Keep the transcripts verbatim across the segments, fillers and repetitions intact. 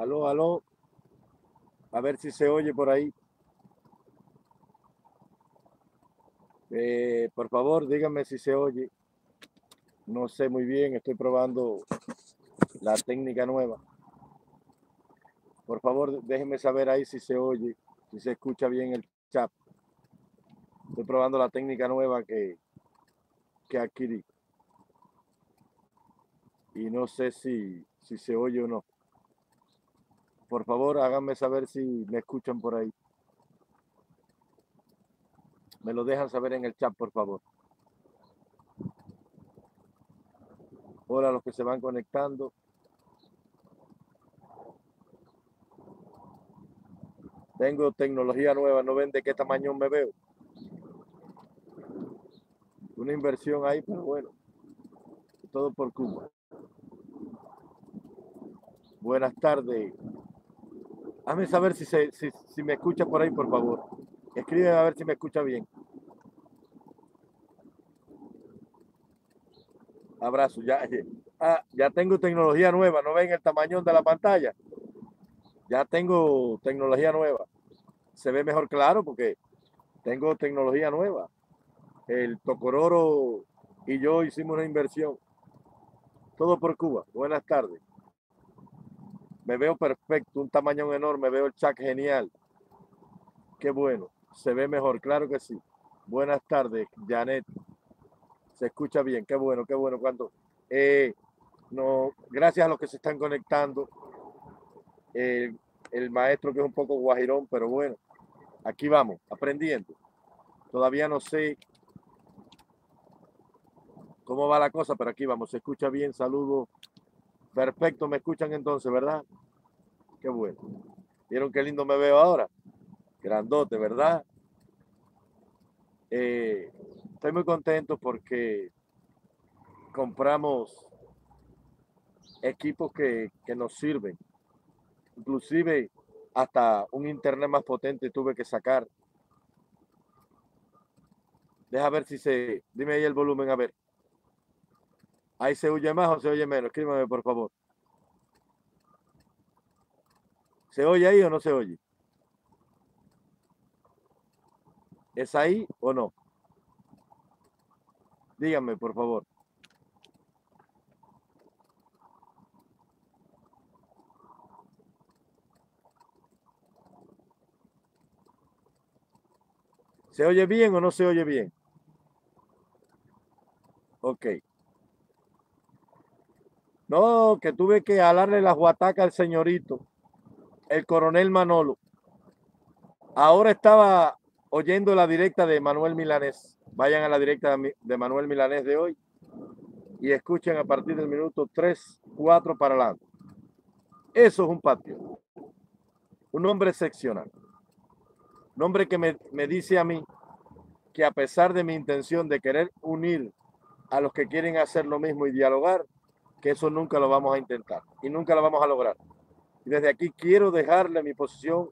Aló, aló. A ver si se oye por ahí. Eh, por favor, díganme si se oye. No sé muy bien, estoy probando la técnica nueva. Por favor, déjenme saber ahí si se oye, si se escucha bien el chat. Estoy probando la técnica nueva que, que adquirí. Y no sé si, si se oye o no. Por favor, háganme saber si me escuchan por ahí. Me lo dejan saber en el chat, por favor. Hola, los que se van conectando. Tengo tecnología nueva, no ven de qué tamaño me veo. Una inversión ahí, pero bueno. Todo por Cuba. Buenas tardes. Hazme saber si, se, si, si me escucha por ahí, por favor. Escríbeme a ver si me escucha bien. Abrazo. Ya, ah, ya tengo tecnología nueva. ¿No ven el tamaño de la pantalla? Ya tengo tecnología nueva. Se ve mejor claro porque tengo tecnología nueva. El Tocororo y yo hicimos una inversión. Todo por Cuba. Buenas tardes. Me veo perfecto, un tamaño enorme, veo el chat genial. Qué bueno, se ve mejor, claro que sí. Buenas tardes, Janet. Se escucha bien, qué bueno, qué bueno. Cuando, eh, no, gracias a los que se están conectando. Eh, el maestro que es un poco guajirón, pero bueno, aquí vamos, aprendiendo. Todavía no sé cómo va la cosa, pero aquí vamos, se escucha bien, saludos. Perfecto, me escuchan entonces, ¿verdad? Qué bueno. ¿Vieron qué lindo me veo ahora? Grandote, ¿verdad? Eh, estoy muy contento porque compramos equipos que, que nos sirven. Inclusive hasta un internet más potente tuve que sacar. Deja ver si se... Dime ahí el volumen, a ver. ¿Ahí se oye más o se oye menos? Escríbame, por favor. ¿Se oye ahí o no se oye? ¿Es ahí o no? Díganme, por favor. ¿Se oye bien o no se oye bien? Ok. No, que tuve que jalarle las guatacas al señorito, el coronel Manolo. Ahora estaba oyendo la directa de Manuel Milanés. Vayan a la directa de Manuel Milanés de hoy y escuchen a partir del minuto tres, cuatro para adelante. Eso es un patio. Un hombre excepcional. Un hombre que me, me dice a mí que a pesar de mi intención de querer unir a los que quieren hacer lo mismo y dialogar, que eso nunca lo vamos a intentar y nunca lo vamos a lograr. Y desde aquí quiero dejarle mi posición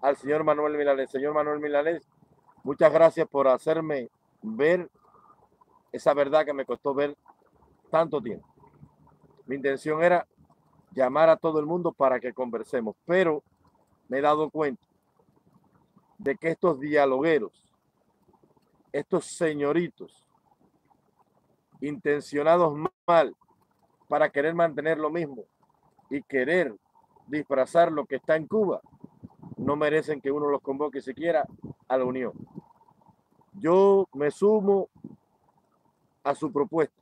al señor Manuel Milanés. Señor Manuel Milanés, muchas gracias por hacerme ver esa verdad que me costó ver tanto tiempo. Mi intención era llamar a todo el mundo para que conversemos, pero me he dado cuenta de que estos dialogueros, estos señoritos, intencionados mal, para querer mantener lo mismo y querer disfrazar lo que está en Cuba, no merecen que uno los convoque siquiera a la unión. Yo me sumo a su propuesta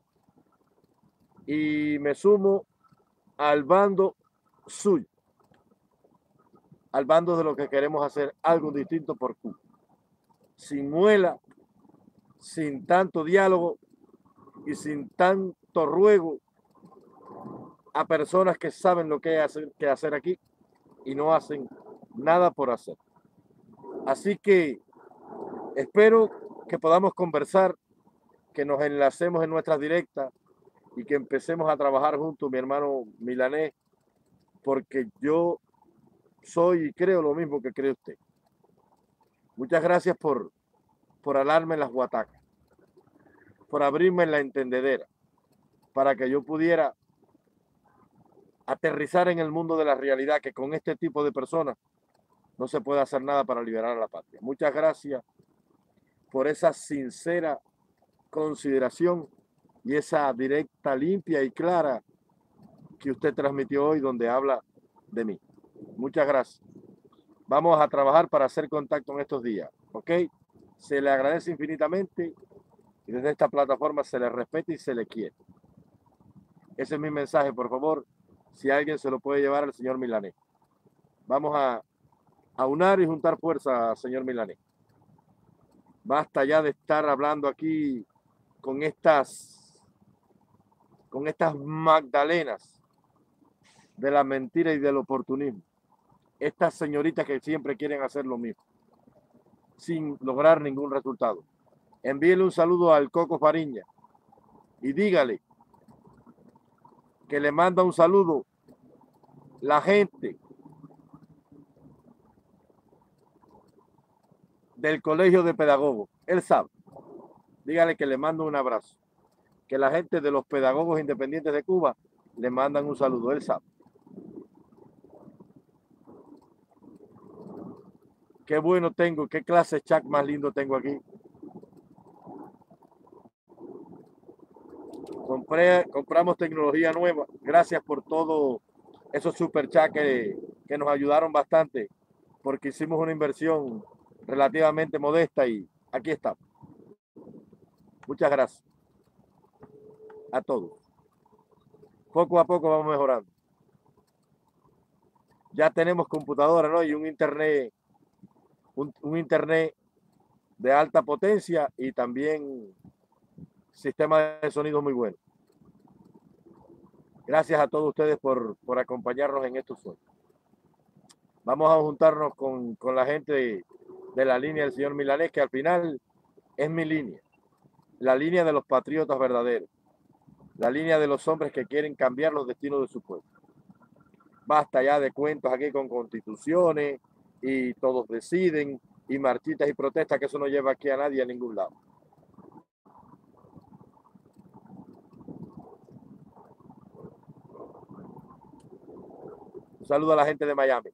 y me sumo al bando suyo, al bando de lo que queremos hacer algo distinto por Cuba. Sin muela, sin tanto diálogo y sin tanto ruego a personas que saben lo que hay que hacer aquí y no hacen nada por hacer. Así que espero que podamos conversar, que nos enlacemos en nuestras directas y que empecemos a trabajar juntos, mi hermano Milanés, porque yo soy y creo lo mismo que cree usted. Muchas gracias por, por alarme las guatacas, por abrirme la entendedera, para que yo pudiera aterrizar en el mundo de la realidad, que con este tipo de personas no se puede hacer nada para liberar a la patria. Muchas gracias por esa sincera consideración y esa directa, limpia y clara que usted transmitió hoy, donde habla de mí. Muchas gracias. Vamos a trabajar para hacer contacto en estos días, ¿ok? Se le agradece infinitamente y desde esta plataforma se le respeta y se le quiere. Ese es mi mensaje, por favor, si alguien se lo puede llevar al señor Milanés. Vamos a aunar y juntar fuerza, señor Milanés. Basta ya de estar hablando aquí con estas, con estas magdalenas de la mentira y del oportunismo. Estas señoritas que siempre quieren hacer lo mismo, sin lograr ningún resultado. Envíele un saludo al Coco Fariña y dígale que le manda un saludo la gente del Colegio de Pedagogos. Él sabe. Dígale que le mando un abrazo. Que la gente de los pedagogos independientes de Cuba le mandan un saludo. Él sabe. Qué bueno tengo, qué clase de chat más lindo tengo aquí. Compré, compramos tecnología nueva. Gracias por todo esos super chat que, que nos ayudaron bastante, porque hicimos una inversión relativamente modesta y aquí estamos. Muchas gracias a todos. Poco a poco vamos mejorando. Ya tenemos computadora, ¿no? Y un internet Un, un internet de alta potencia y también sistema de sonido muy bueno. Gracias a todos ustedes por, por acompañarnos en estos sueños. Vamos a juntarnos con, con la gente de, de la línea del señor Milanés, que al final es mi línea, la línea de los patriotas verdaderos, la línea de los hombres que quieren cambiar los destinos de su pueblo. Basta ya de cuentos aquí con constituciones y todos deciden, y marchitas y protestas, que eso no lleva aquí a nadie a ningún lado. Un saludo a la gente de Miami.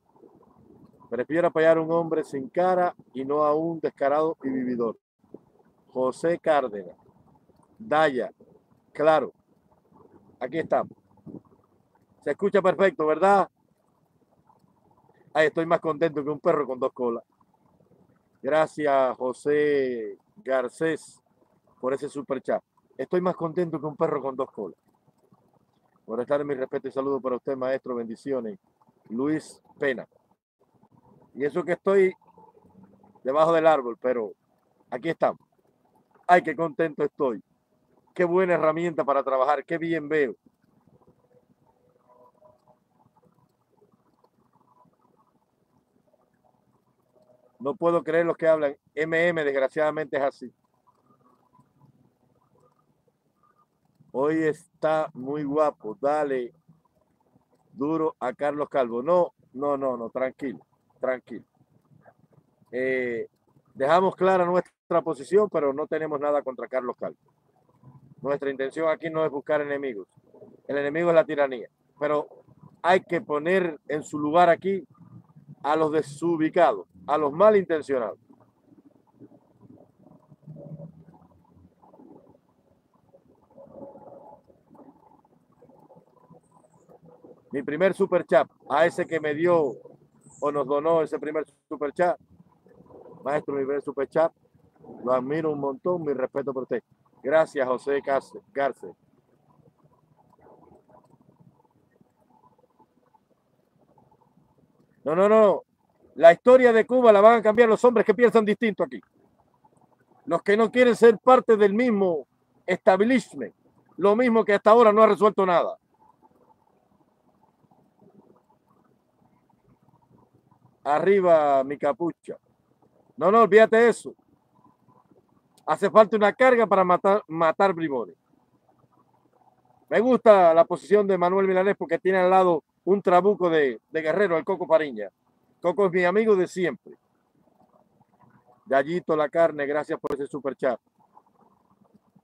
Prefiero apoyar a un hombre sin cara y no a un descarado y vividor. José Cárdenas, Daya, claro, aquí estamos. Se escucha perfecto, ¿verdad? Ay, estoy más contento que un perro con dos colas. Gracias, José Garcés, por ese super chat. Estoy más contento que un perro con dos colas. Por estar en mi respeto y saludo para usted, maestro. Bendiciones, Luis Pena. Y eso que estoy debajo del árbol, pero aquí estamos. Ay, qué contento estoy. Qué buena herramienta para trabajar. Qué bien veo. No puedo creer los que hablan. M M, desgraciadamente, es así. Hoy está muy guapo. Dale duro a Carlos Calvo. No, no, no, no. Tranquilo, tranquilo. Eh, dejamos clara nuestra posición, pero no tenemos nada contra Carlos Calvo. Nuestra intención aquí no es buscar enemigos. El enemigo es la tiranía. Pero hay que poner en su lugar aquí a los desubicados, a los malintencionados. Mi primer super chat, a ese que me dio o nos donó ese primer super chat, maestro, mi primer super chat, lo admiro un montón, mi respeto por usted. Gracias, José Garcés. No, no, no. La historia de Cuba la van a cambiar los hombres que piensan distinto aquí. Los que no quieren ser parte del mismo establishment. Lo mismo que hasta ahora no ha resuelto nada. Arriba mi capucha. No, no, olvídate eso. Hace falta una carga para matar, matar bribones. Me gusta la posición de Manuel Milanés porque tiene al lado un trabuco de, de guerrero, el Coco Fariña. Coco es mi amigo de siempre. Gallito la Carne, gracias por ese super chat.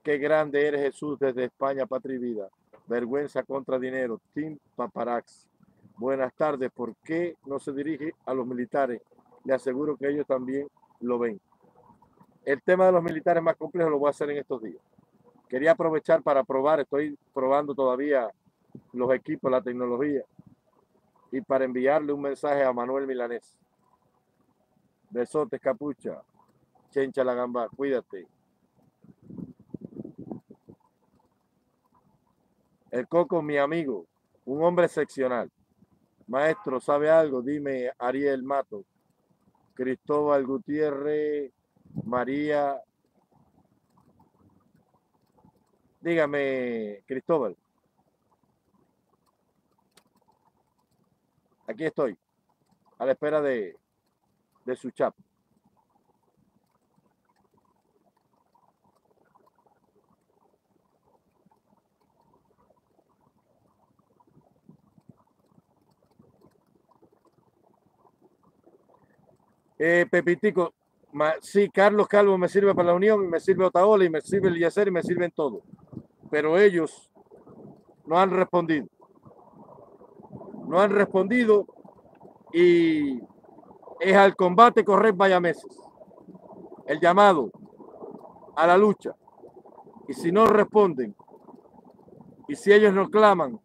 Qué grande eres, Jesús, desde España, Patria y Vida. Vergüenza contra dinero. Team Paparazzi. Buenas tardes. ¿Por qué no se dirige a los militares? Le aseguro que ellos también lo ven. El tema de los militares más complejo lo voy a hacer en estos días. Quería aprovechar para probar. Estoy probando todavía los equipos, la tecnología. Y para enviarle un mensaje a Manuel Milanés. Besotes, capucha. Chencha la gamba. Cuídate. El Coco, mi amigo, un hombre excepcional. Maestro, ¿sabe algo? Dime, Ariel Matos, Cristóbal Gutiérrez, María. Dígame, Cristóbal. Aquí estoy, a la espera de, de su chat. Eh, Pepitico, ma, sí, Carlos Calvo me sirve para la Unión, y me sirve Otaola, y me sirve el Yacer, y me sirven todo. Pero ellos no han respondido. No han respondido y es al combate correr vayameses. El llamado a la lucha. Y si no responden, y si ellos no claman,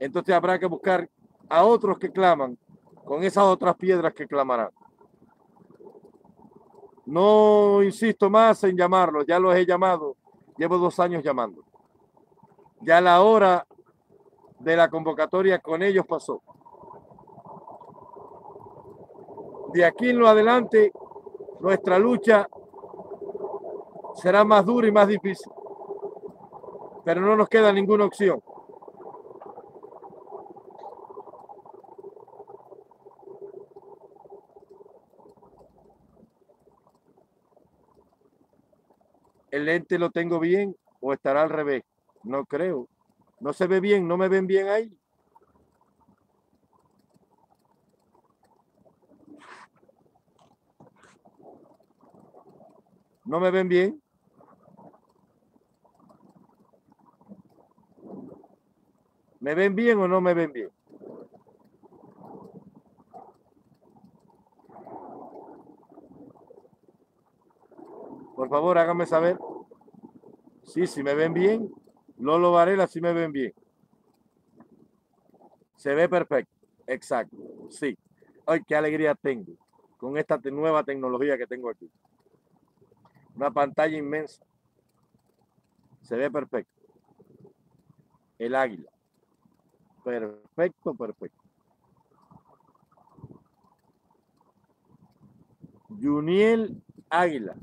entonces habrá que buscar a otros que claman con esas otras piedras que clamarán. No insisto más en llamarlos, ya los he llamado, llevo dos años llamando. Ya la hora de la convocatoria con ellos pasó. De aquí en lo adelante, nuestra lucha será más dura y más difícil. Pero no nos queda ninguna opción. ¿El lente lo tengo bien o estará al revés? No creo. No se ve bien, no me ven bien ahí. ¿No me ven bien? ¿Me ven bien o no me ven bien? Por favor, háganme saber. Sí, sí me ven bien. Lolo Varela, sí me ven bien. Se ve perfecto. Exacto. Sí. Ay, qué alegría tengo con esta te- nueva tecnología que tengo aquí. Una pantalla inmensa. Se ve perfecto. El águila. Perfecto, perfecto. Juniel Águila.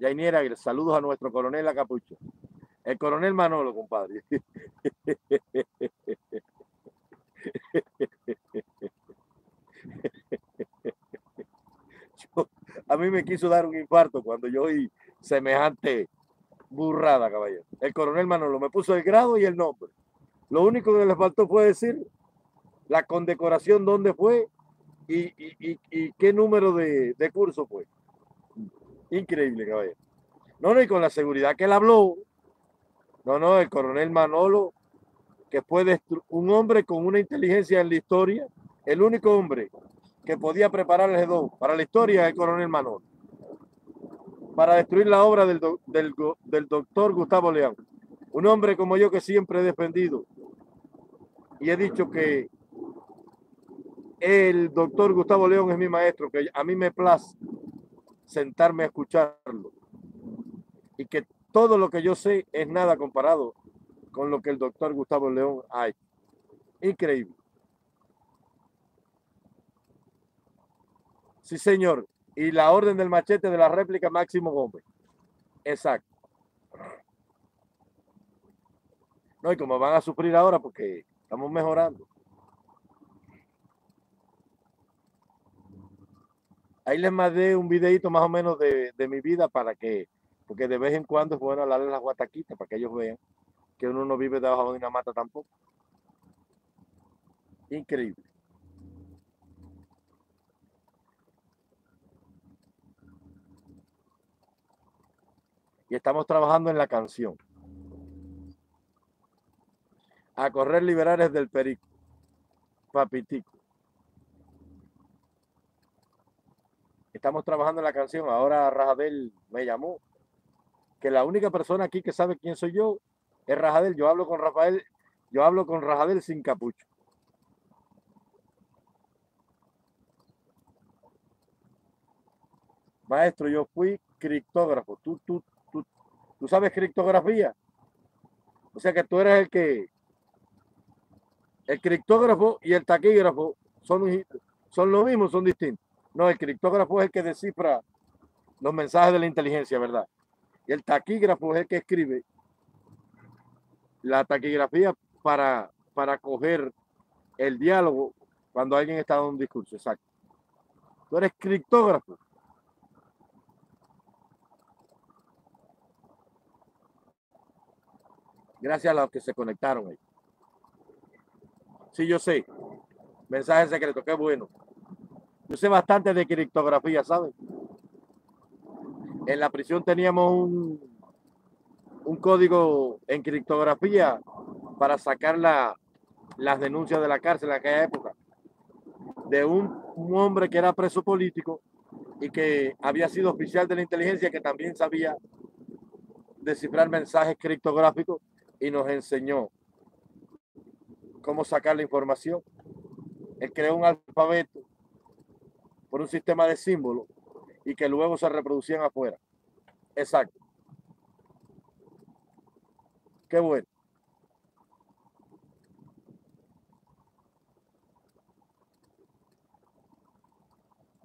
Yainiera, saludos a nuestro coronel La Capucha. El coronel Manolo, compadre. Yo, a mí me quiso dar un infarto cuando yo oí semejante burrada, caballero. El coronel Manolo me puso el grado y el nombre. Lo único que le faltó fue decir la condecoración, dónde fue y, y, y, y qué número de, de curso fue. Increíble, caballero. No, no, y con la seguridad que él habló. No, no, el coronel Manolo, que fue un hombre con una inteligencia en la historia, el único hombre que podía preparar el G dos para la historia es el coronel Manolo, para destruir la obra del, do del, del doctor Gustavo León. Un hombre como yo que siempre he defendido y he dicho que el doctor Gustavo León es mi maestro, que a mí me place sentarme a escucharlo y que todo lo que yo sé es nada comparado con lo que el doctor Gustavo León ha hecho. Increíble. Sí, señor. Y la orden del machete de la réplica Máximo Gómez. Exacto. No, y como van a sufrir ahora porque estamos mejorando. Ahí les mandé un videito más o menos de, de mi vida para que, porque de vez en cuando es bueno hablarles las guataquitas para que ellos vean que uno no vive debajo de una mata tampoco. Increíble. Y estamos trabajando en la canción. a correr liberales del perico, Papitico. Estamos trabajando en la canción. Ahora Rajadel me llamó, que la única persona aquí que sabe quién soy yo es Rajadel. Yo hablo con Rafael, yo hablo con Rajadel sin capucho. Maestro, yo fui criptógrafo. Tú, tú, tú, tú sabes criptografía. O sea que tú eres el que... El criptógrafo y el taquígrafo son, son lo mismo, son distintos. No, el criptógrafo es el que descifra los mensajes de la inteligencia, ¿verdad? Y el taquígrafo es el que escribe la taquigrafía para, para coger el diálogo cuando alguien está dando un discurso. Exacto. Tú eres criptógrafo. Gracias a los que se conectaron ahí. Sí, yo sé. Mensaje secreto, qué bueno. Yo sé bastante de criptografía, ¿sabes? En la prisión teníamos un, un código en criptografía para sacar la, las denuncias de la cárcel en aquella época. De un, un hombre que era preso político y que había sido oficial de la inteligencia, que también sabía descifrar mensajes criptográficos, y nos enseñó cómo sacar la información. Él creó un alfabeto por un sistema de símbolos y que luego se reproducían afuera. Exacto. Qué bueno.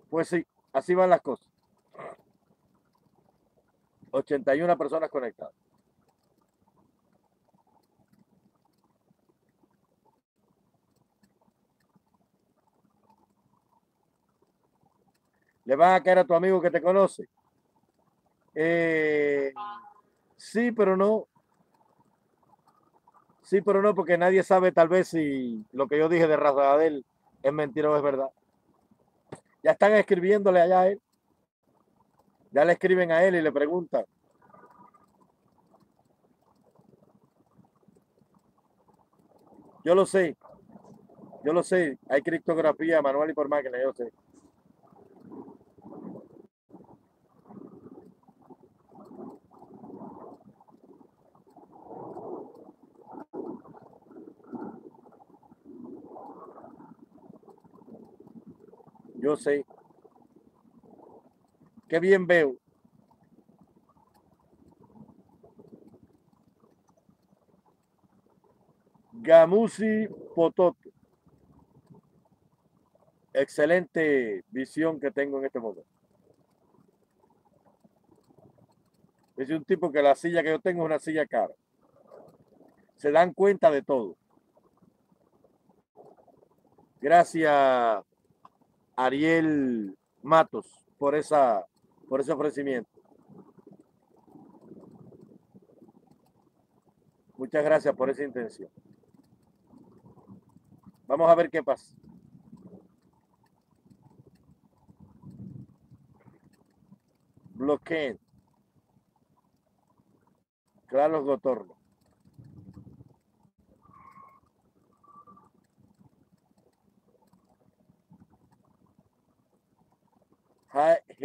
Pues sí, así van las cosas. ochenta y una personas conectadas. ¿Le vas a caer a tu amigo que te conoce? Eh, sí, pero no. Sí, pero no, porque nadie sabe tal vez si lo que yo dije de Rafael es mentira o es verdad. Ya están escribiéndole allá a él. Ya le escriben a él y le preguntan. Yo lo sé. Yo lo sé. Hay criptografía manual y por máquina, yo sé. Yo sé. Qué bien veo. Gamusi Pototo. Excelente visión que tengo en este momento. Es un tipo que la silla que yo tengo es una silla cara. Se dan cuenta de todo. Gracias, Ariel Matos, por esa, por ese ofrecimiento. Muchas gracias por esa intención. Vamos a ver qué pasa. Bloqueen. Carlos Gotorno.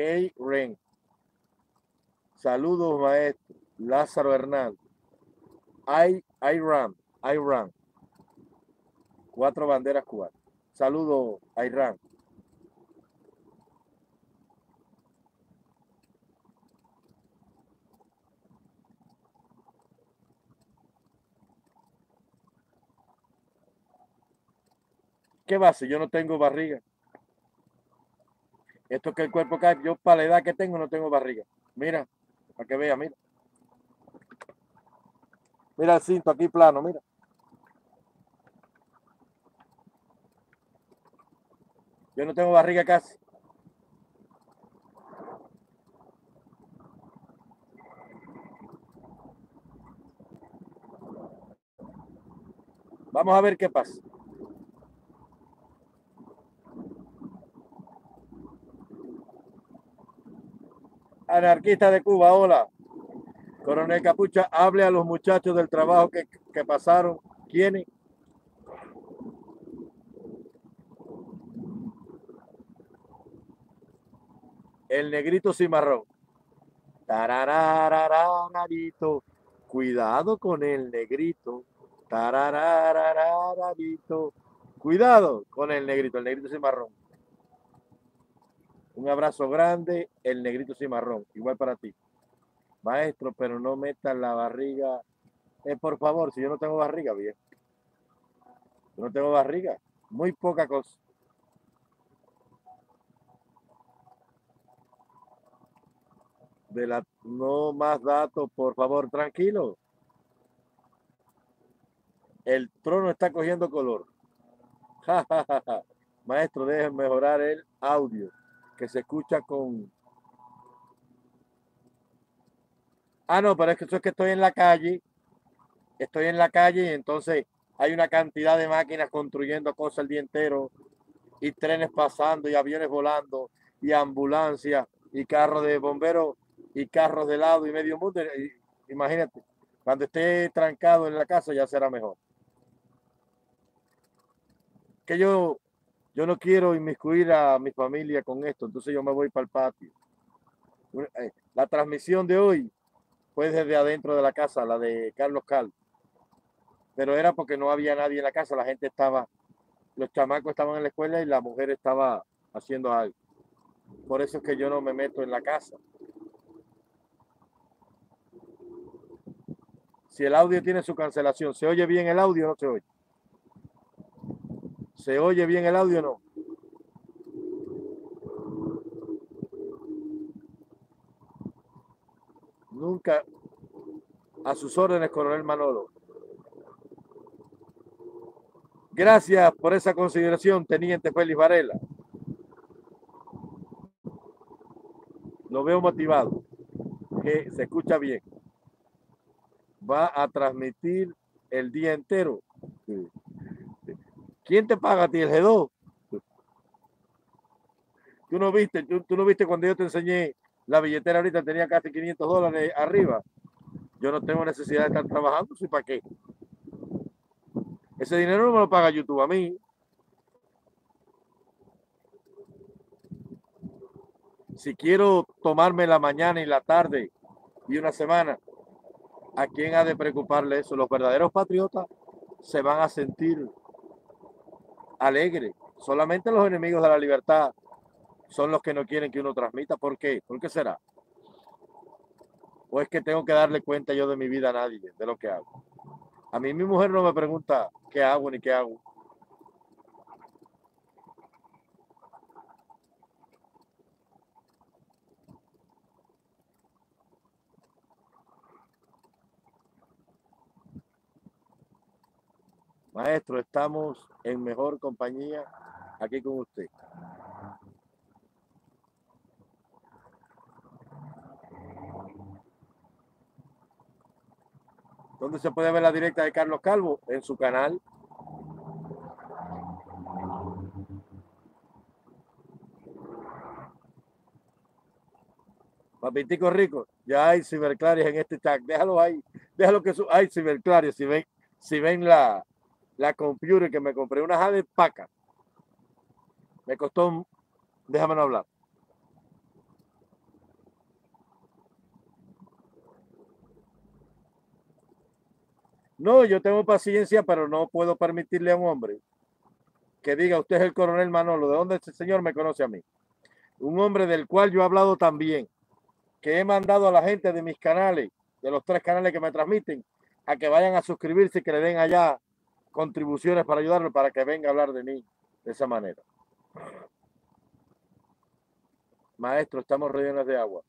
Hey Ren, saludos maestro. Lázaro Hernández, Ay, Ayrán, Ayrán, cuatro banderas cubanas. Saludos Ayrán. ¿Qué va a hacer? Yo no tengo barriga. Esto que el cuerpo cae, yo para la edad que tengo no tengo barriga. Mira, para que vea, mira. Mira el cinto aquí plano, mira. Yo no tengo barriga casi. Vamos a ver qué pasa. Anarquista de Cuba, hola. Coronel Capucha, hable a los muchachos del trabajo que, que pasaron. ¿Quiénes? El Negrito Cimarrón. Tararararararito. Cuidado con el Negrito. Tararararararito. Cuidado con el Negrito, el Negrito Cimarrón. Un abrazo grande, el Negrito Cimarrón. Igual para ti. Maestro, pero no metan la barriga. Eh, por favor, si yo no tengo barriga, bien. Yo no tengo barriga. Muy poca cosa. De la, no más datos, por favor, tranquilo. El trono está cogiendo color. Ja, ja, ja, ja. Maestro, dejen mejorar el audio, que se escucha con... Ah, no, pero es que eso es que estoy en la calle. Estoy en la calle y entonces hay una cantidad de máquinas construyendo cosas el día entero. Y trenes pasando y aviones volando y ambulancias y carros de bomberos y carros de lado y medio mundo. Imagínate, cuando esté trancado en la casa ya será mejor. Que yo, yo no quiero inmiscuir a mi familia con esto, entonces yo me voy para el patio. La transmisión de hoy fue desde adentro de la casa, la de Carlos Calvo. Pero era porque no había nadie en la casa, la gente estaba, los chamacos estaban en la escuela y la mujer estaba haciendo algo. Por eso es que yo no me meto en la casa. Si el audio tiene su cancelación, ¿se oye bien el audio o no se oye? ¿Se oye bien el audio o no? Nunca. A sus órdenes, coronel Manolo. Gracias por esa consideración, teniente Félix Varela. Lo veo motivado, que se escucha bien. Va a transmitir el día entero. Sí. ¿Quién te paga a ti, el G dos? Tú no viste, tú, tú no viste cuando yo te enseñé la billetera ahorita, tenía casi quinientos dólares arriba. Yo no tengo necesidad de estar trabajando, ¿sí para qué? Ese dinero no me lo paga YouTube a mí. Si quiero tomarme la mañana y la tarde y una semana, ¿a quién ha de preocuparle eso? Los verdaderos patriotas se van a sentir alegres. Solamente los enemigos de la libertad son los que no quieren que uno transmita. ¿Por qué? ¿Por qué será? ¿O es que tengo que darle cuenta yo de mi vida a nadie, de lo que hago? A mí mi mujer no me pregunta qué hago ni qué hago. Maestro, estamos en mejor compañía aquí con usted. ¿Dónde se puede ver la directa de Carlos Calvo? En su canal. Papitico Rico, ya hay ciberclarias en este chat. Déjalo ahí. Déjalo que su... hay ciberclarias. Si ven, si ven la... la computer que me compré, una jade paca. Me costó un... Déjame no hablar. No, yo tengo paciencia, pero no puedo permitirle a un hombre que diga, usted es el coronel Manolo. ¿De dónde este señor me conoce a mí? Un hombre del cual yo he hablado también, que he mandado a la gente de mis canales, de los tres canales que me transmiten, a que vayan a suscribirse y que le den allá contribuciones para ayudarlo, para que venga a hablar de mí de esa manera. Maestro, estamos rellenos de agua.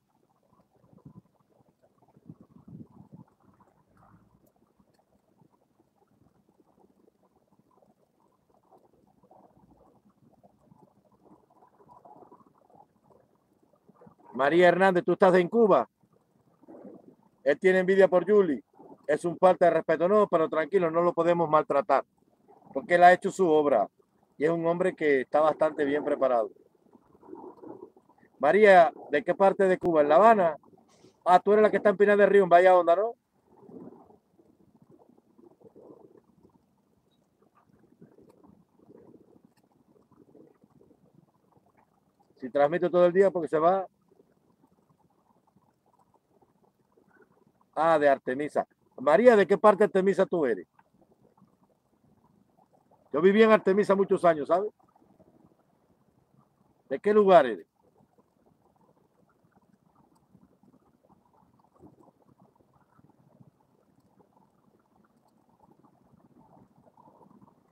María Hernández, ¿tú estás en Cuba? Él tiene envidia por Juli. Es un falta de respeto, no, pero tranquilo, no lo podemos maltratar, porque él ha hecho su obra y es un hombre que está bastante bien preparado. María, ¿de qué parte de Cuba? ¿En La Habana? Ah, tú eres la que está en Pinar del Río, en Bahía Honda, ¿no? Si transmito todo el día porque se va Ah, de Artemisa. María, ¿de qué parte de Artemisa tú eres? Yo viví en Artemisa muchos años, ¿sabes? ¿De qué lugar eres?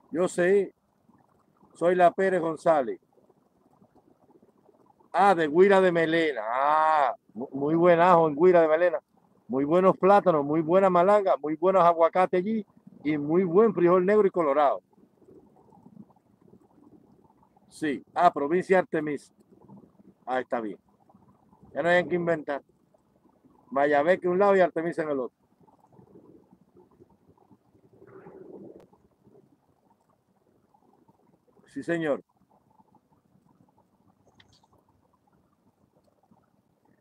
Yo sé, soy la Pérez González. Ah, de Guira de Melena. Ah, muy buen ajo en Guira de Melena. Muy buenos plátanos, muy buena malanga, muy buenos aguacates allí y muy buen frijol negro y colorado. Sí, ah, provincia de Artemisa. Ah, está bien. Ya no hay que inventar. Mayabeque en un lado y Artemisa en el otro. Sí, señor.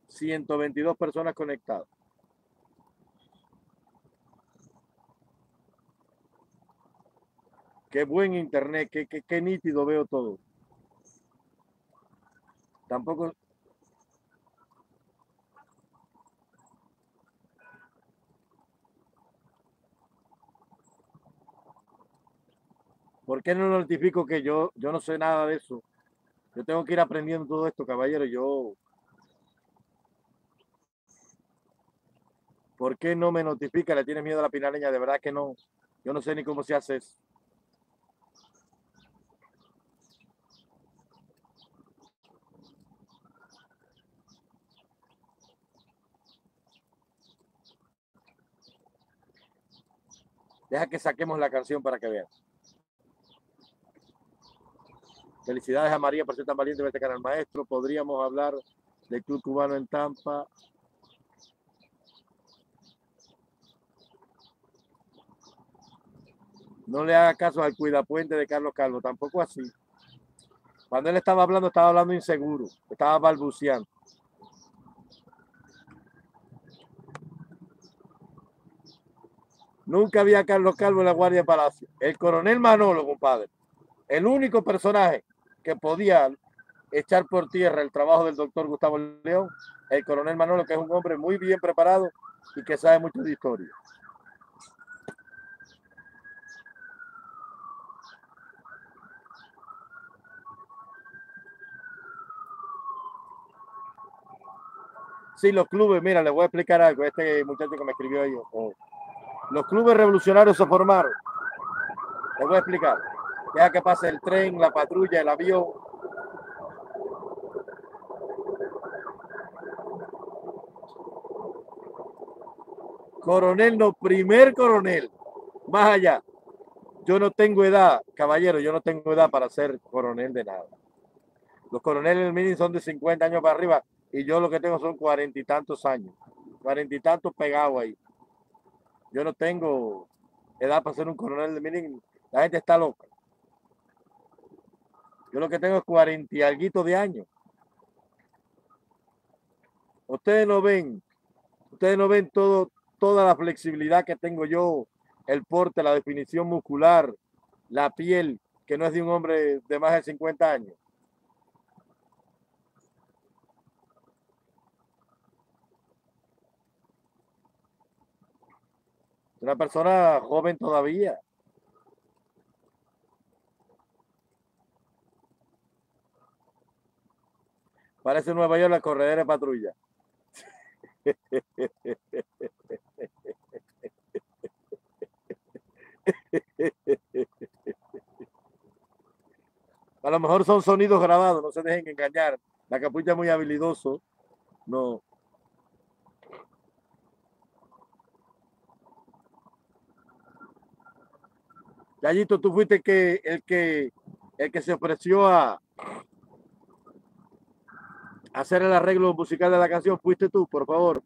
ciento veintidós personas conectadas. Qué buen internet, qué, qué, qué nítido veo todo. Tampoco... ¿Por qué no lo notifico que yo, yo no sé nada de eso? Yo tengo que ir aprendiendo todo esto, caballero. Yo... ¿Por qué no me notifica? ¿Le tienes miedo a la pinaleña? De verdad que no. Yo no sé ni cómo se hace eso. Deja que saquemos la canción para que vean. Felicidades a María por ser tan valiente de este canal, maestro. Podríamos hablar del Club Cubano en Tampa. No le haga caso al cuidapuente de Carlos Calvo, tampoco así. Cuando él estaba hablando, estaba hablando inseguro, estaba balbuceando. Nunca había Carlos Calvo en la Guardia de Palacio. El coronel Manolo, compadre, el único personaje que podía echar por tierra el trabajo del doctor Gustavo León, el coronel Manolo, que es un hombre muy bien preparado y que sabe mucho de historia. Sí, los clubes, mira, les voy a explicar algo. Este muchacho que me escribió ahí. Oh. Los clubes revolucionarios se formaron. Les voy a explicar. Deja que pase el tren, la patrulla, el avión. Coronel, no, primer coronel. Más allá. Yo no tengo edad, caballero, yo no tengo edad para ser coronel de nada. Los coroneles en el mini son de cincuenta años para arriba y yo lo que tengo son cuarenta y tantos años. Cuarenta y tantos pegados ahí. Yo no tengo edad para ser un coronel de mini. La gente está loca. Yo lo que tengo es cuarenta y alguito de años. Ustedes no ven, ustedes no ven todo, toda la flexibilidad que tengo yo, el porte, la definición muscular, la piel, que no es de un hombre de más de cincuenta años. Una persona joven todavía. Parece Nueva York la corredera de patrulla. A lo mejor son sonidos grabados, no se dejen engañar. La capucha es muy habilidoso. No. Yayito, tú fuiste el que, el que, el que se ofreció a... hacer el arreglo musical de la canción, fuiste tú, por favor.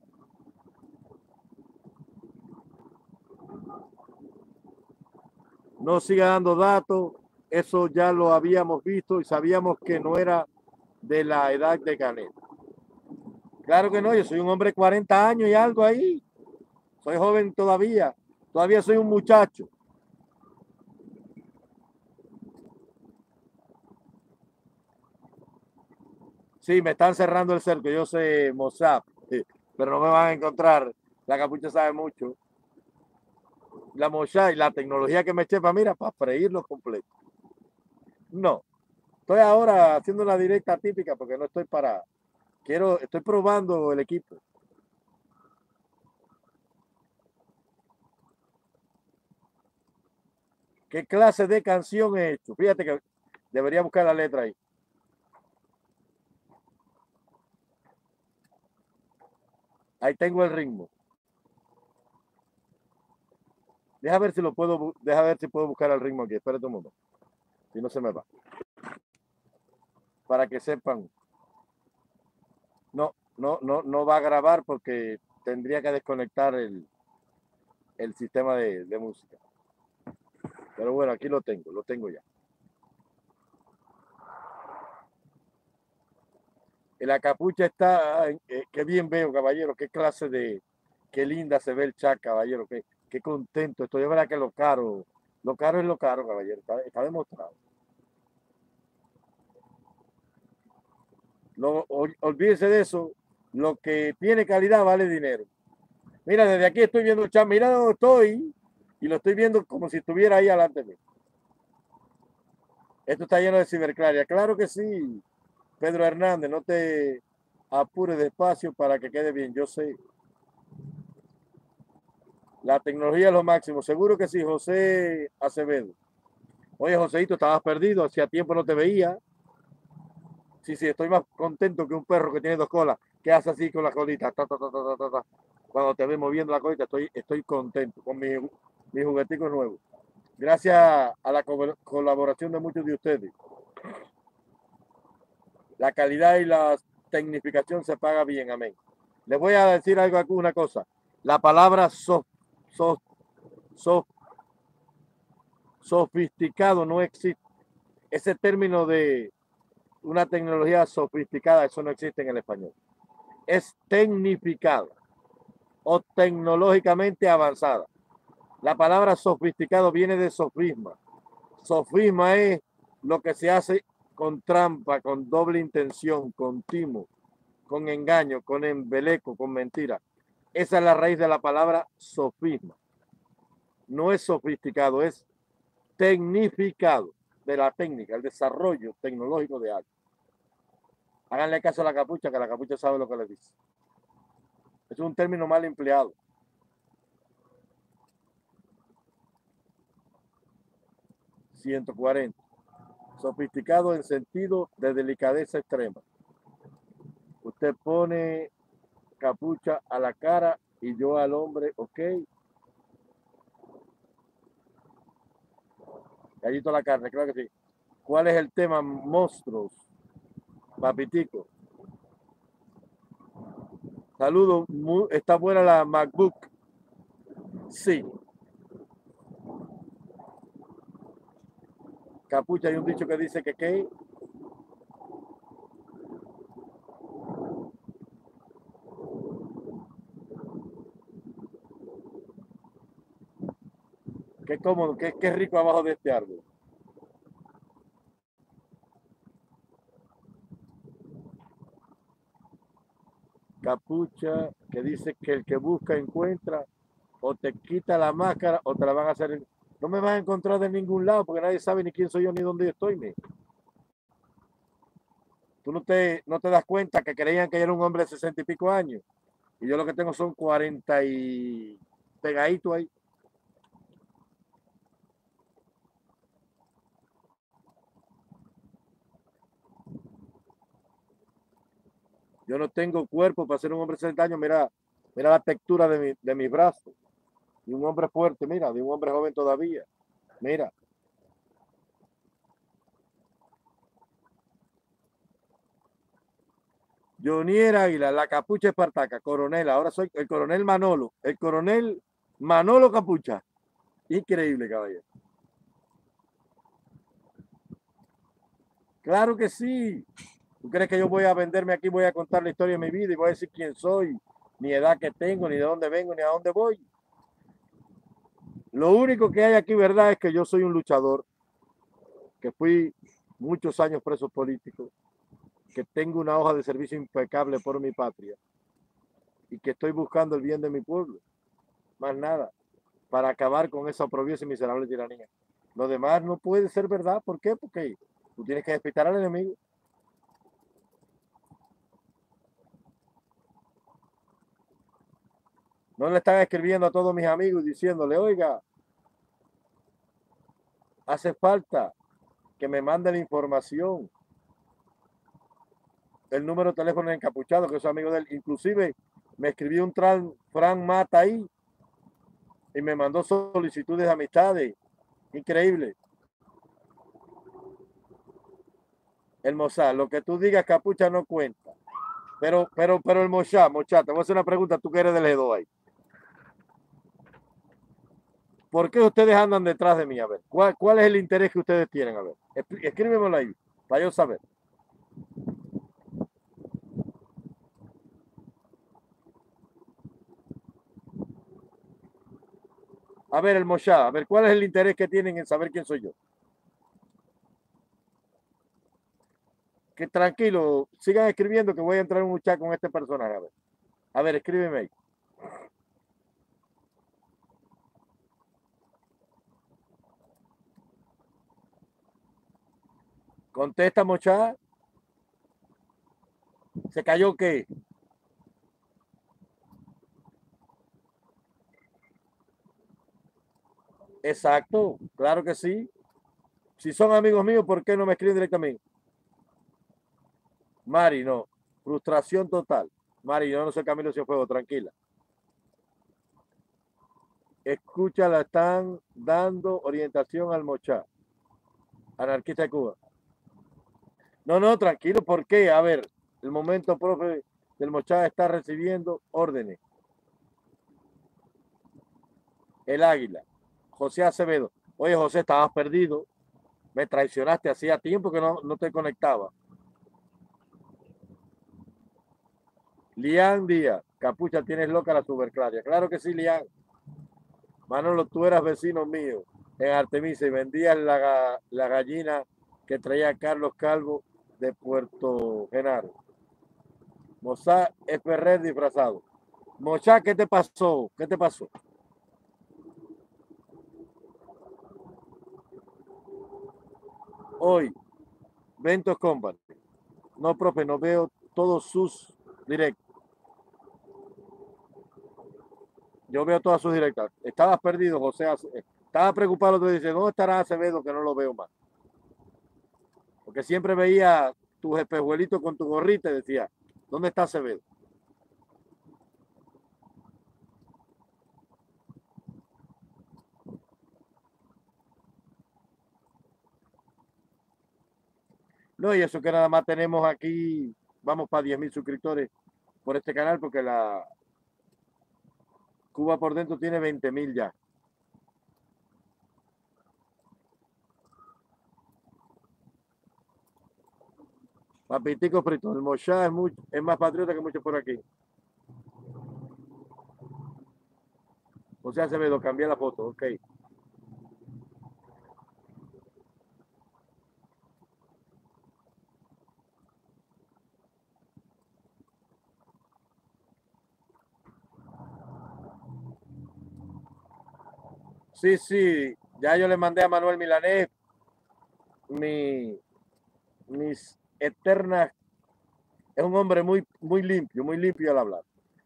No siga dando datos, eso ya lo habíamos visto y sabíamos que no era de la edad de Canel. Claro que no, yo soy un hombre de cuarenta años y algo ahí. Soy joven todavía, todavía soy un muchacho. Sí, me están cerrando el cerco, yo sé, Mozap, pero no me van a encontrar. La capucha sabe mucho. La mocha y la tecnología que me chepa, mira, para freírlo completo. No. Estoy ahora haciendo una directa típica porque no estoy para... Quiero, estoy probando el equipo. ¿Qué clase de canción es esto? Fíjate que debería buscar la letra ahí. Ahí tengo el ritmo. Deja ver si lo puedo, deja ver si puedo buscar el ritmo aquí. Espérate un momento. Si no se me va. Para que sepan. No, no, no, no va a grabar porque tendría que desconectar el, el sistema de, de música. Pero bueno, aquí lo tengo, lo tengo ya. La capucha está, eh, qué bien veo, caballero, qué clase de, qué linda se ve el chat, caballero, qué, qué contento estoy. Es verdad que lo caro, lo caro es lo caro, caballero, está, está demostrado. Lo, ol, olvídense de eso, lo que tiene calidad vale dinero. Mira, desde aquí estoy viendo el chat, mira dónde estoy y lo estoy viendo como si estuviera ahí adelante mío. Esto está lleno de ciberclaria, claro que sí. Pedro Hernández, no te apures despacio para que quede bien, yo sé. La tecnología es lo máximo, seguro que sí, José Acevedo. Oye, Joséito, estabas perdido, hacía tiempo no te veía. Sí, sí, estoy más contento que un perro que tiene dos colas, que hace así con la colita. Ta, ta, ta, ta, ta, ta. Cuando te ve moviendo la colita, estoy, estoy contento con mi, mi juguetico nuevo. Gracias a la co- colaboración de muchos de ustedes. La calidad y la tecnificación se paga bien, amén. Les voy a decir algo aquí, una cosa. La palabra sof, sof, sof, sofisticado no existe. Ese término de una tecnología sofisticada, eso no existe en el español. Es tecnificada o tecnológicamente avanzada. La palabra sofisticado viene de sofisma. Sofisma es lo que se hace con trampa, con doble intención, con timo, con engaño, con embeleco, con mentira. Esa es la raíz de la palabra sofisma. No es sofisticado, es tecnificado, de la técnica, el desarrollo tecnológico de algo. Háganle caso a la capucha, que la capucha sabe lo que le dice. Es un término mal empleado. ciento cuarenta. Sofisticado en sentido de delicadeza extrema. Usted pone capucha a la cara y yo al hombre, ok. Gallito la carne, claro que sí. ¿Cuál es el tema, monstruos? Papitico. Saludos, está buena la MacBook. Sí. Capucha, hay un dicho que dice que qué. Qué cómodo, qué, qué rico abajo de este árbol. Capucha, que dice que el que busca encuentra, o te quita la máscara o te la van a hacer en... No me vas a encontrar de ningún lado porque nadie sabe ni quién soy yo ni dónde yo estoy. Me. Tú no te, no te das cuenta que creían que yo era un hombre de sesenta y pico años. Y yo lo que tengo son cuarenta y pegadito ahí. Yo no tengo cuerpo para ser un hombre de sesenta años. Mira, mira la textura de, mi, de mis brazos. De un hombre fuerte, mira, de un hombre joven todavía. Mira. Juniel Águila, la capucha espartaca, coronel. Ahora soy el coronel Manolo. El coronel Manolo Capucha. Increíble, caballero. Claro que sí. ¿Tú crees que yo voy a venderme aquí, voy a contar la historia de mi vida y voy a decir quién soy, ni edad que tengo, ni de dónde vengo, ni a dónde voy? Lo único que hay aquí, verdad, es que yo soy un luchador, que fui muchos años preso político, que tengo una hoja de servicio impecable por mi patria y que estoy buscando el bien de mi pueblo. más nada, para acabar con esa oprobiosa y miserable tiranía. Lo demás no puede ser verdad. ¿Por qué? Porque tú tienes que respetar al enemigo. No le están escribiendo a todos mis amigos diciéndole, oiga, hace falta que me manden la información, el número de teléfono de Encapuchado, que es amigo de él. Inclusive me escribió un Fran Mata ahí y me mandó solicitudes de amistades. Increíble. El Mocha, lo que tú digas, Capucha, no cuenta. Pero, pero, pero el Mocha, Mocha, te voy a hacer una pregunta, tú que eres del G dos ahí. ¿Por qué ustedes andan detrás de mí? A ver, ¿cuál, cuál es el interés que ustedes tienen? A ver, escríbemelo ahí, para yo saber. A ver, el Mocha, a ver, ¿cuál es el interés que tienen en saber quién soy yo? Que tranquilo, sigan escribiendo que voy a entrar en un chat con este personaje. A ver, a ver, escríbeme ahí. Contesta, Mocha. ¿Se cayó qué? Exacto, claro que sí. Si son amigos míos, ¿por qué no me escriben directamente? Mari, no. Frustración total. Mari, yo no soy Camilo Cienfuegos, tranquila. Escucha, la están dando orientación al Mocha, anarquista de Cuba. No, no, tranquilo, ¿por qué? A ver, el momento profe del Mocha está recibiendo órdenes. El Águila. José Acevedo, oye José, estabas perdido, me traicionaste, hacía tiempo que no, no te conectaba. Lián Díaz, Capucha, tienes loca la tubercularia. Claro que sí, Lián. Manolo, tú eras vecino mío en Artemisa y vendías la, la gallina que traía Carlos Calvo de Puerto Genaro. Mocha es Ferrer disfrazado. Mocha, ¿qué te pasó? ¿Qué te pasó? Hoy, Ventos Combat. No, profe, no veo todos sus directos. Yo veo todas sus directas. Estabas perdido, José. Estaba preocupado. Te dice, ¿dónde estará Acevedo que no lo veo más? Porque siempre veía tus espejuelitos con tu gorrita y decía, ¿dónde está Acevedo? No, y eso que nada más tenemos aquí, vamos para diez mil suscriptores por este canal, porque la Cuba por dentro tiene veinte mil ya. Papitico frito, el Mocha es, muy, es más patriota que muchos por aquí. O sea, se ve, lo cambié la foto, ok. Sí, sí, ya yo le mandé a Manuel Milanés mi, mis eternas... Es un hombre muy, muy limpio, muy limpio al hablar.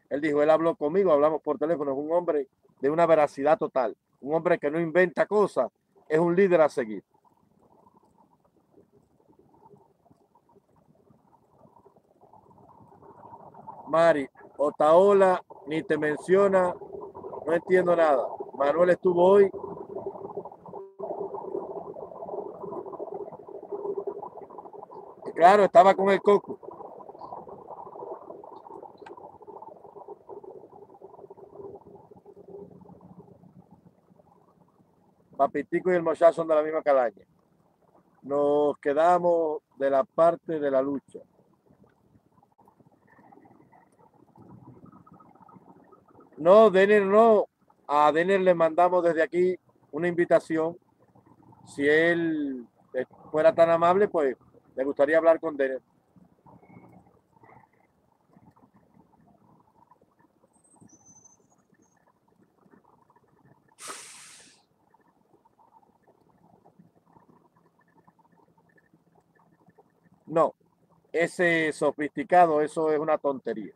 Él dijo, él habló conmigo, hablamos por teléfono. Es un hombre de una veracidad total. Un hombre que no inventa cosas. Es un líder a seguir. Mari, Otaola ni te menciona, no entiendo nada. Manuel estuvo hoy. Claro, estaba con el Coco. Papitico y el Mocha son de la misma calaña. Nos quedamos de la parte de la lucha. No, Denner no. A Denner le mandamos desde aquí una invitación. Si él fuera tan amable, pues le gustaría hablar con Denner. No, ese sofisticado, eso es una tontería.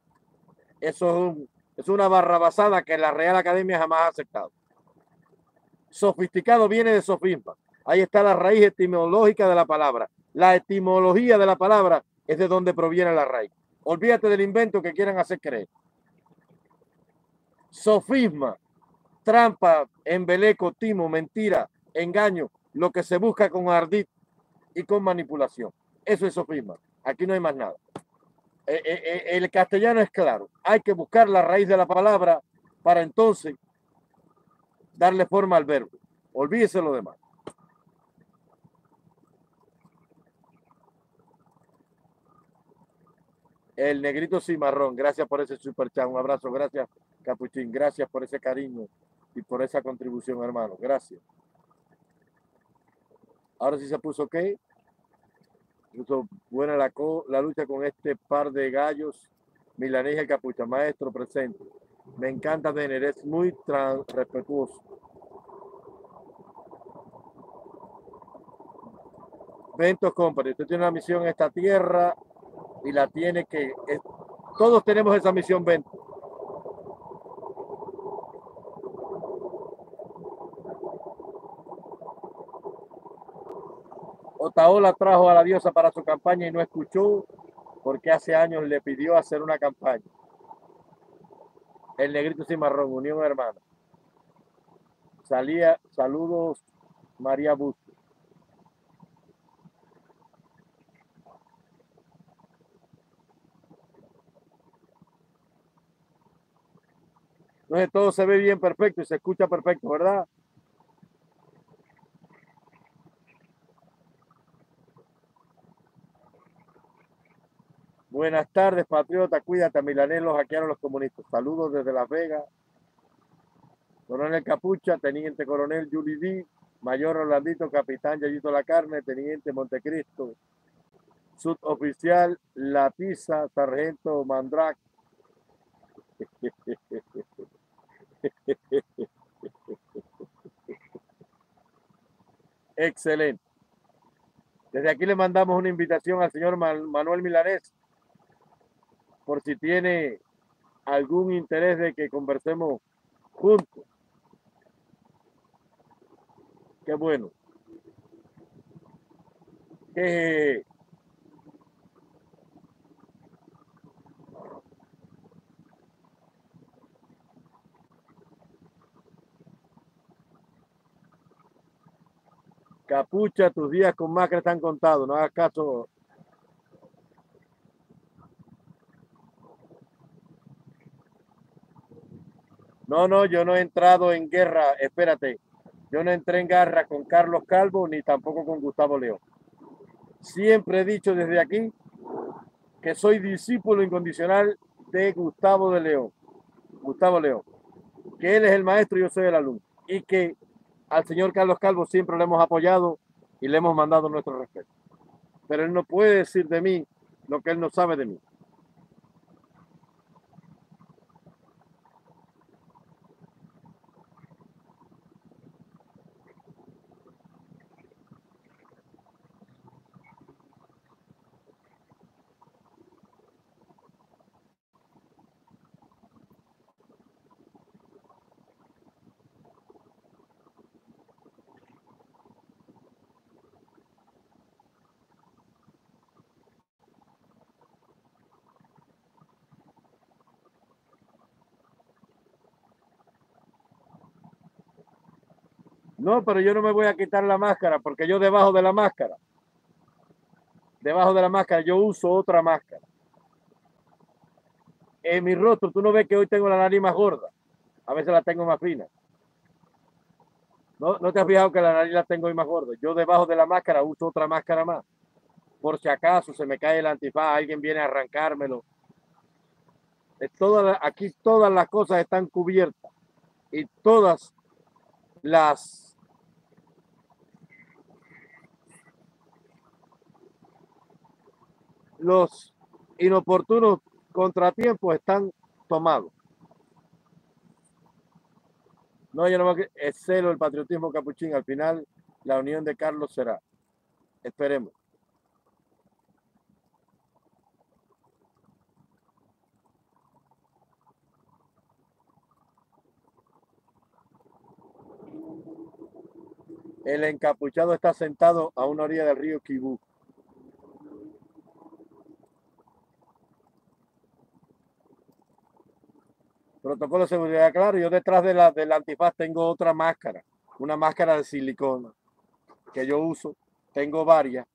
Eso es, un, es una barrabasada que la Real Academia jamás ha aceptado. Sofisticado viene de sofisma. Ahí está la raíz etimológica de la palabra. La etimología de la palabra es de donde proviene la raíz. Olvídate del invento que quieran hacer creer. Sofisma, trampa, embeleco, timo, mentira, engaño, lo que se busca con ardid y con manipulación. Eso es sofisma. Aquí no hay más nada. Eh, eh, el castellano es claro. Hay que buscar la raíz de la palabra para entonces darle forma al verbo. Olvídese lo demás. El Negrito Cimarrón, gracias por ese super chat. Un abrazo, gracias, Capuchín. Gracias por ese cariño y por esa contribución, hermano. Gracias. Ahora sí se puso ok. Puso buena la, co la lucha con este par de gallos. Milanés y el Capucha, maestro presente. Me encanta Denner, es muy respetuoso. Ventos, compadre, usted tiene una misión en esta tierra y la tiene que... Es, todos tenemos esa misión, Ventos. Otaola trajo a la diosa para su campaña y no escuchó porque hace años le pidió hacer una campaña. El Negrito Cimarrón, unión hermana. Salía, saludos, María Bustos. Entonces todo se ve bien perfecto y se escucha perfecto, ¿verdad? Buenas tardes, patriota, cuídate, a Milanés los hackearon los comunistas. Saludos desde Las Vegas. Coronel Capucha, teniente coronel Juli D., mayor Orlandito, capitán Yayito la Carne, teniente Montecristo, suboficial Latiza, sargento Mandrac. Excelente. Desde aquí le mandamos una invitación al señor Manuel Milanés por si tiene algún interés de que conversemos juntos. Qué bueno. Eh, Capucha, tus días con máscara están contados, no hagas caso. No, no, yo no he entrado en guerra, espérate, yo no entré en guerra con Carlos Calvo ni tampoco con Gustavo León. Siempre he dicho desde aquí que soy discípulo incondicional de Gustavo de León, Gustavo León, que él es el maestro y yo soy el alumno, y que al señor Carlos Calvo siempre le hemos apoyado y le hemos mandado nuestro respeto. Pero él no puede decir de mí lo que él no sabe de mí. No, pero yo no me voy a quitar la máscara porque yo debajo de la máscara, debajo de la máscara yo uso otra máscara. En mi rostro, tú no ves que hoy tengo la nariz más gorda, a veces la tengo más fina. No, no te has fijado que la nariz la tengo hoy más gorda. Yo debajo de la máscara uso otra máscara más. Por si acaso se me cae el antifaz, alguien viene a arrancármelo. Es toda la, aquí todas las cosas están cubiertas y todas las... los inoportunos contratiempos están tomados. No, yo no me... Es celo el patriotismo capuchín. Al final, la unión de Carlos será. Esperemos. El encapuchado está sentado a una orilla del río Kibú. Protocolo de seguridad, claro. Yo detrás de la, del antifaz tengo otra máscara. Una máscara de silicona que yo uso. Tengo varias.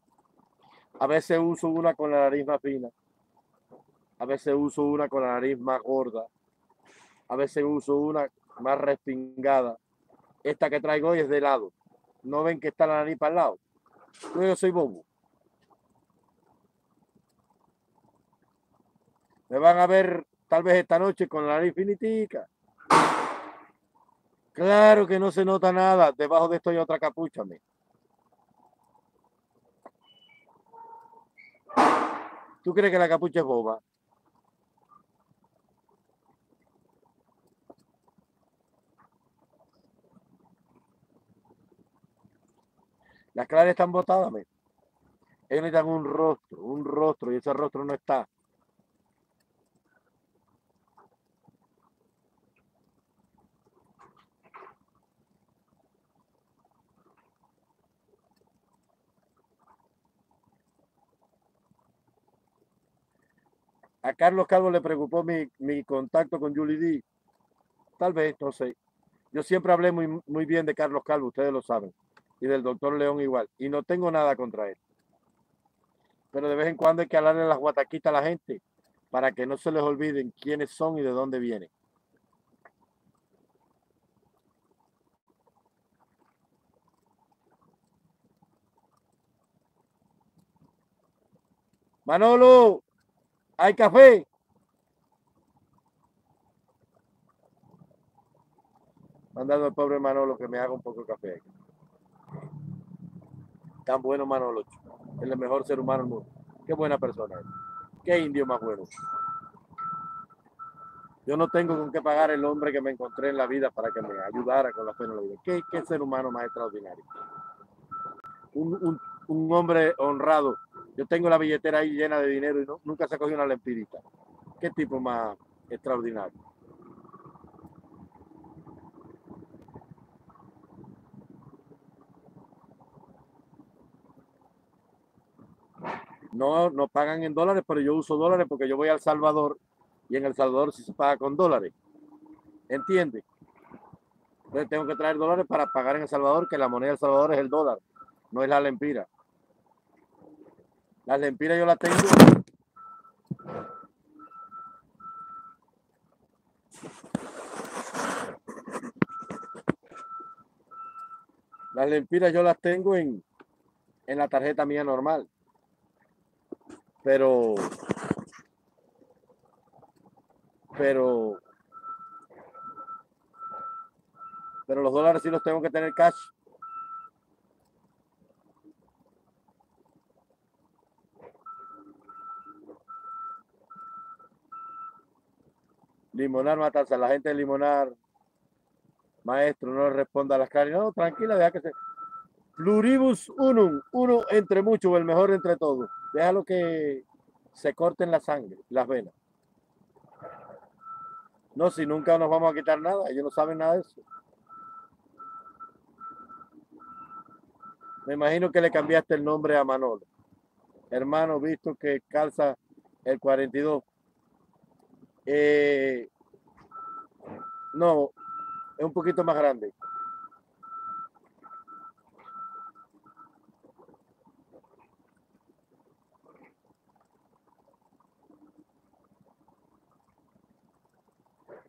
A veces uso una con la nariz más fina. A veces uso una con la nariz más gorda. A veces uso una más respingada. Esta que traigo hoy es de lado. ¿No ven que está la nariz para el lado? No, yo soy bobo. Me van a ver tal vez esta noche con la nariz finitica. Claro que no se nota nada. Debajo de esto hay otra capucha, mira. ¿Tú crees que la capucha es boba? Las claras están botadas, mira. Ellos necesitan un rostro, un rostro, y ese rostro no está. A Carlos Calvo le preocupó mi, mi contacto con Juli D. Tal vez, no sé. Yo siempre hablé muy, muy bien de Carlos Calvo, ustedes lo saben. Y del doctor León igual. Y no tengo nada contra él. Pero de vez en cuando hay que hablarle las guataquitas a la gente para que no se les olviden quiénes son y de dónde vienen. Manolo. ¿Hay café? Mandando al pobre Manolo que me haga un poco de café. Tan bueno Manolo. Es el mejor ser humano del mundo. Qué buena persona es. Qué indio más bueno. Yo no tengo con qué pagar el hombre que me encontré en la vida para que me ayudara con la pena de la vida. ¿Qué, qué ser humano más extraordinario? Un, un, un hombre honrado. Yo tengo la billetera ahí llena de dinero y no, nunca se ha cogido una lempirita. Qué tipo más extraordinario. No, no pagan en dólares, pero yo uso dólares porque yo voy a El Salvador y en El Salvador sí se paga con dólares. ¿Entiendes? Entonces tengo que traer dólares para pagar en El Salvador, que la moneda de El Salvador es el dólar, no es la lempira. Las lempiras yo las tengo. Las lempiras yo las tengo en, en la tarjeta mía normal. Pero, pero, pero los dólares sí los tengo que tener cash. Limonar matarse, la gente de Limonar, maestro, no le responda a las caras. No, tranquila, deja que se... Pluribus unum, uno entre muchos, el mejor entre todos. Déjalo que se corten la sangre, las venas. No, si nunca nos vamos a quitar nada, ellos no saben nada de eso. Me imagino que le cambiaste el nombre a Manolo. Hermano, visto que calza el cuarenta y dos. Eh, no, es un poquito más grande.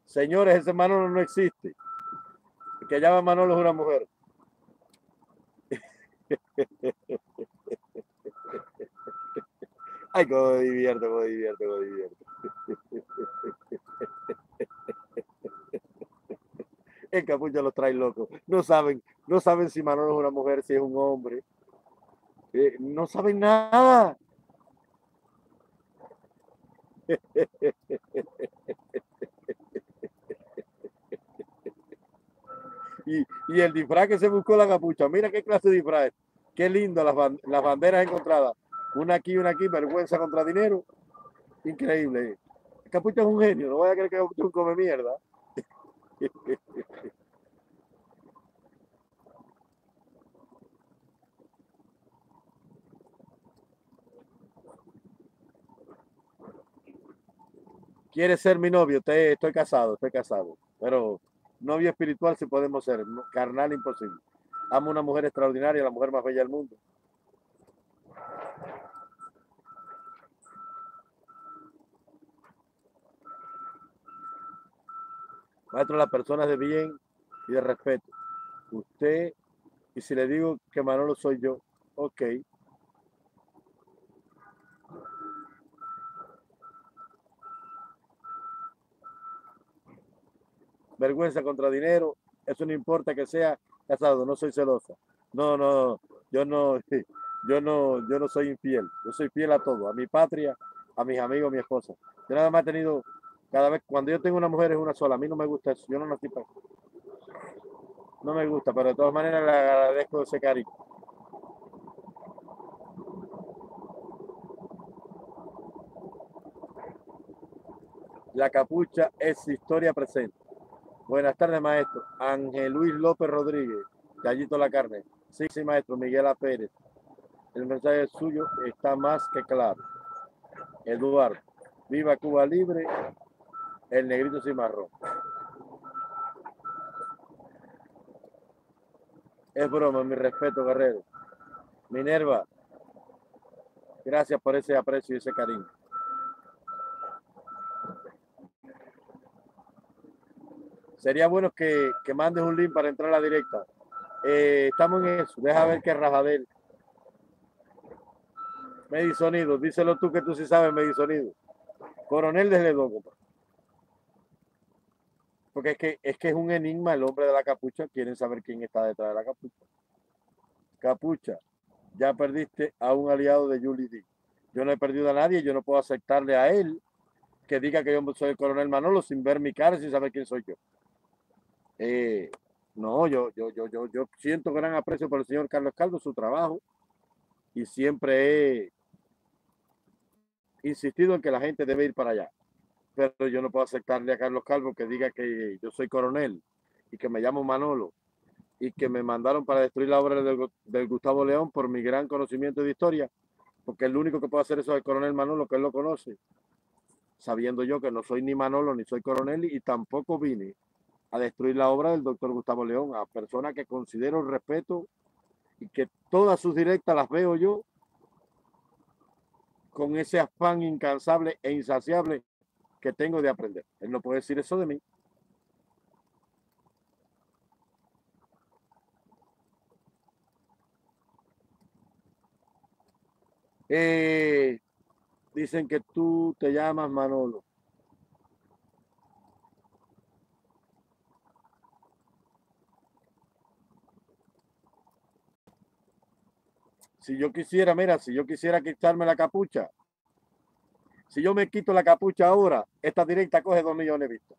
Señores, ese Manolo no existe. El que llama Manolo es una mujer. Ay, cómo me divierto, cómo me divierto, cómo me divierto. El capucha los trae locos. No saben, no saben si Manolo es una mujer, si es un hombre. Eh, no saben nada. Y, y el disfraz que se buscó la capucha. Mira qué clase de disfraz. Qué lindo las, band las banderas encontradas. Una aquí y una aquí. Vergüenza contra dinero. Increíble. El capucha es un genio. No voy a creer que Capucha come mierda. quiere ser mi novio, te, estoy casado, estoy casado, pero novio espiritual sí podemos ser, carnal imposible. Amo una mujer extraordinaria, la mujer más bella del mundo. Maestro, las personas de bien y de respeto. Usted, y si le digo que Manolo soy yo, ok. Vergüenza contra dinero, eso no importa que sea casado, no soy celosa. No, no, yo no, yo no, yo no soy infiel, yo soy fiel a todo, a mi patria, a mis amigos, a mi esposa. Yo nada más he tenido, cada vez, cuando yo tengo una mujer es una sola, a mí no me gusta eso, yo no nací para eso. No me gusta, pero de todas maneras le agradezco ese cariño. La capucha es historia presente. Buenas tardes, maestro. Ángel Luis López Rodríguez, Gallito la Carne. Sí, sí, maestro, Miguel A. Pérez. El mensaje suyo está más que claro. Eduardo, viva Cuba Libre, el Negrito Cimarrón. Es broma, mi respeto, guerrero. Minerva, gracias por ese aprecio y ese cariño. Sería bueno que, que mandes un link para entrar a la directa. Eh, estamos en eso. Deja ver qué rajadel. Medisonido. Díselo tú que tú sí sabes, Medisonido. Coronel desde Ledo. Porque es que, es que es un enigma el hombre de la capucha. Quieren saber quién está detrás de la capucha. Capucha, ya perdiste a un aliado de Juli D. Yo no he perdido a nadie. Yo no puedo aceptarle a él que diga que yo soy el coronel Manolo sin ver mi cara, sin saber quién soy yo. Eh, no, yo, yo, yo, yo, yo siento gran aprecio por el señor Carlos Calvo, su trabajo, y siempre he insistido en que la gente debe ir para allá. Pero yo no puedo aceptarle a Carlos Calvo que diga que yo soy coronel y que me llamo Manolo y que me mandaron para destruir la obra del, del Gustavo León por mi gran conocimiento de historia, porque el único que puede hacer eso es el coronel Manolo, que él lo conoce, sabiendo yo que no soy ni Manolo ni soy coronel y tampoco vine a destruir la obra del doctor Gustavo León, a personas que considero respeto y que todas sus directas las veo yo con ese afán incansable e insaciable que tengo de aprender. Él no puede decir eso de mí. Eh, dicen que tú te llamas Manolo. Si yo quisiera, mira, si yo quisiera quitarme la capucha, si yo me quito la capucha ahora, esta directa coge dos millones de vistas.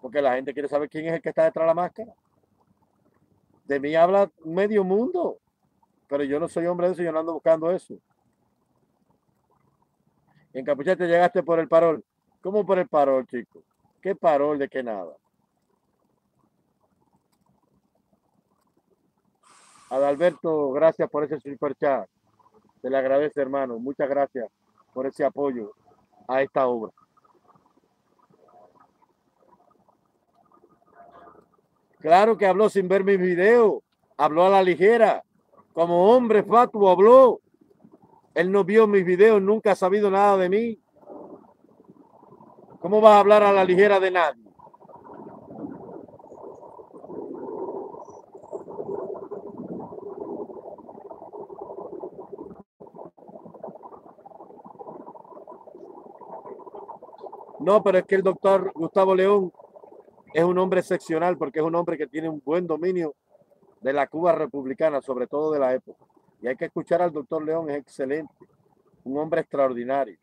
Porque la gente quiere saber quién es el que está detrás de la máscara. De mí habla medio mundo, pero yo no soy hombre de eso, yo no ando buscando eso. Encapuchado, llegaste por el parol. ¿Cómo por el parol, chico? ¿Qué parol de qué nada? Adalberto, gracias por ese super chat. Te le agradece, hermano. Muchas gracias por ese apoyo a esta obra. Claro que habló sin ver mis videos. Habló a la ligera. Como hombre fatuo habló. Él no vio mis videos, nunca ha sabido nada de mí. ¿Cómo vas a hablar a la ligera de nadie? No, pero es que el doctor Gustavo León es un hombre excepcional porque es un hombre que tiene un buen dominio de la Cuba republicana, sobre todo de la época. Y hay que escuchar al doctor León, es excelente, un hombre extraordinario.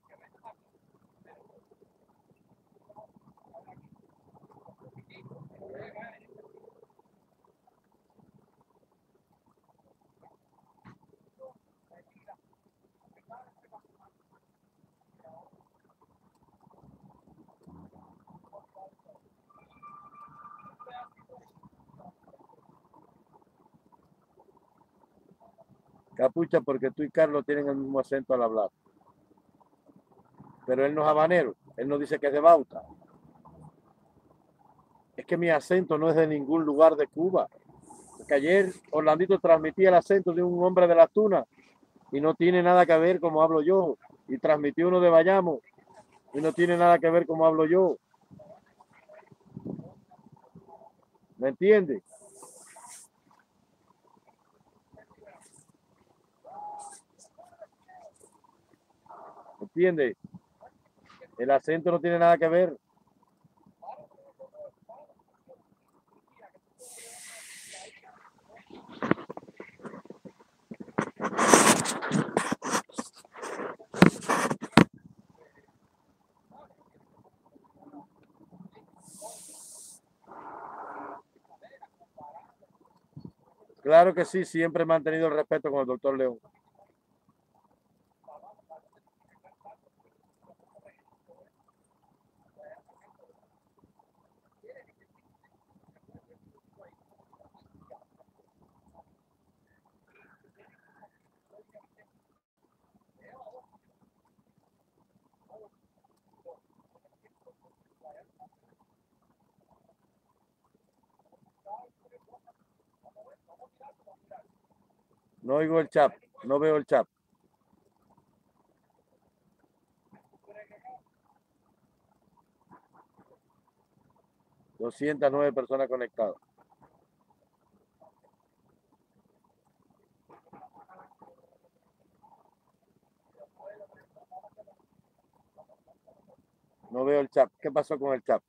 Capucha, porque tú y Carlos tienen el mismo acento al hablar. Pero él no es habanero. Él no dice que es de Bauta. Es que mi acento no es de ningún lugar de Cuba. Porque ayer Orlandito transmitía el acento de un hombre de Las Tunas y no tiene nada que ver como hablo yo. Y transmitió uno de Bayamo y no tiene nada que ver como hablo yo. ¿Me entiendes? ¿Me entiendes? El acento no tiene nada que ver. Claro que sí, siempre he mantenido el respeto con el doctor León. No oigo el chat, no veo el chat. doscientas nueve personas conectadas. No veo el chat. ¿Qué pasó con el chat?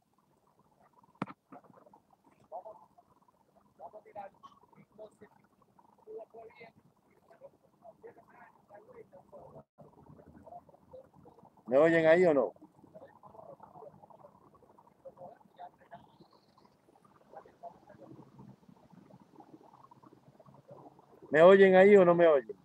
¿Me oyen ahí o no? ¿Me oyen ahí o no me oyen?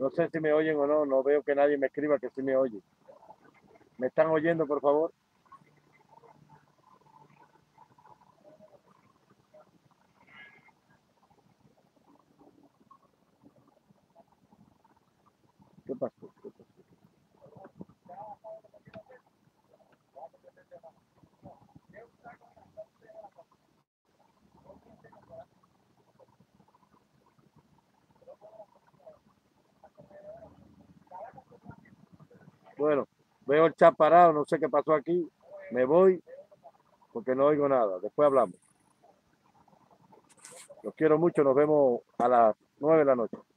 No sé si me oyen o no, no veo que nadie me escriba que sí me oye. ¿Me están oyendo, por favor? ¿Qué pasó? ¿Qué pasó? Bueno, veo el chat parado, no sé qué pasó aquí. Me voy porque no oigo nada. Después hablamos. Los quiero mucho. Nos vemos a las nueve de la noche.